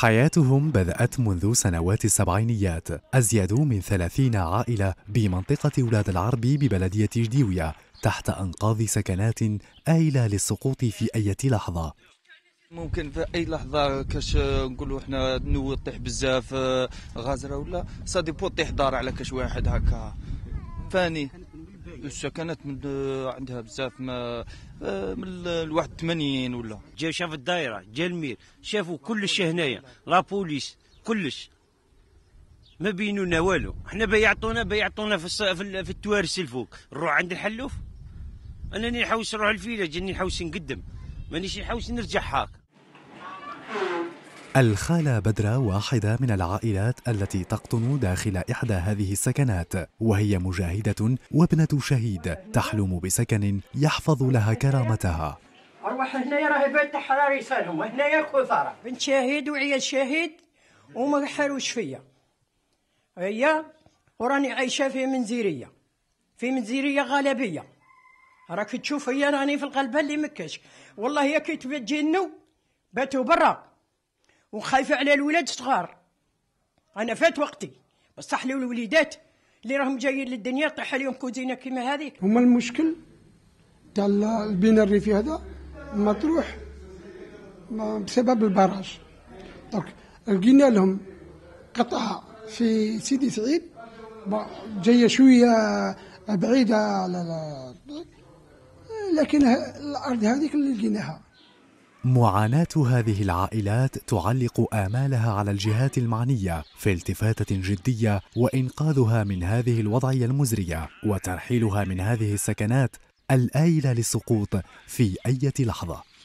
حياتهم بدأت منذ سنوات السبعينيات. أزيد من 30 عائلة بمنطقة أولاد العربي ببلدية جديوية تحت أنقاض سكنات آيلة للسقوط في أي لحظة. ممكن في أي لحظة كاش نقولوا إحنا نوي طيح بزاف غازرة ولا صادي بو طيح دار على كاش واحد هكا فاني. السكنات من عندها بزاف من 81 ولا جا شاف الدائره جا المير شافوا كلش هنايا لابوليس كلش ما بينونا والو. احنا بيعطونا في التوارس الفوق نروح عند الحلوف. انا نحوس نروح الفيلاج اني نحوس نقدم مانيش نحوس نرجع هاك. الخالة بدرة واحدة من العائلات التي تقطن داخل إحدى هذه السكنات، وهي مجاهدة وابنة شهيد تحلم بسكن يحفظ لها كرامتها. أروح هنايا راهي بيت التحرار يسالهم هنايا كثارة. بنت شهيد وعيال شهيد وما حاروش فيا. هي وراني عايشة في منزيرية. في منزيرية غالبية. راك تشوف هي راني في القلبة اللي مكاش. والله هي كي تجي النو باتوا برا. وخايفه على الولاد صغار. انا فات وقتي بصح لو الوليدات اللي راهم جايين للدنيا طيح عليهم كوزينه كيما هذيك. هما المشكل تاع البناء الريفي هذا مطروح بسبب البراج. دونك لقينا لهم قطعه في سيدي سعيد جايه شويه بعيده على لكن الارض هذيك اللي لقيناها. معاناة هذه العائلات تعلق آمالها على الجهات المعنية في التفاتة جدية وإنقاذها من هذه الوضعية المزرية وترحيلها من هذه السكنات الآيلة للسقوط في أي لحظة.